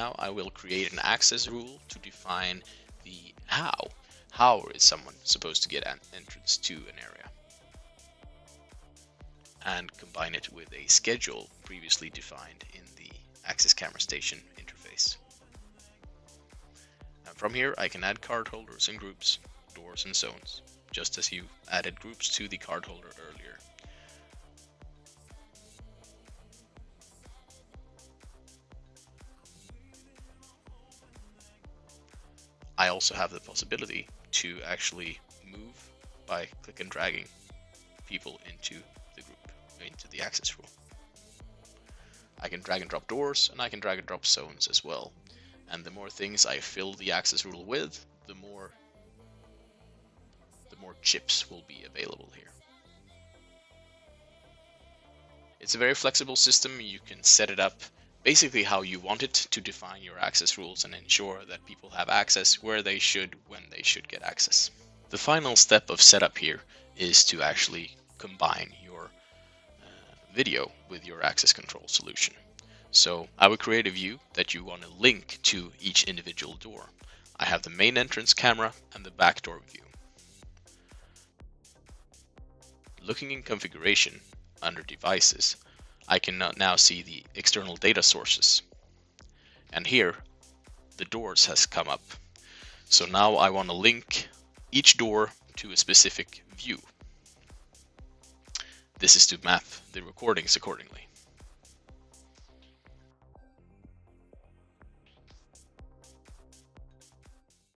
now I will create an access rule to define the how. How is someone supposed to get an entrance to an area? And combine it with a schedule previously defined in the Axis Camera Station interface. And from here I can add cardholders and groups, doors and zones, just as you added groups to the cardholder earlier. I also have the possibility to actually move by click and dragging people into the group, into the access rule. I can drag and drop doors, and I can drag and drop zones as well. And the more things I fill the access rule with, the more chips will be available here. It's a very flexible system. You can set it up basically how you want it to define your access rules and ensure that people have access where they should, when they should get access. The final step of setup here is to actually combine your video with your access control solution. So I would create a view that you want to link to each individual door. I have the main entrance camera and the back door view. Looking in configuration under devices, I can now see the external data sources. And here, the doors has come up. So now I want to link each door to a specific view. This is to map the recordings accordingly.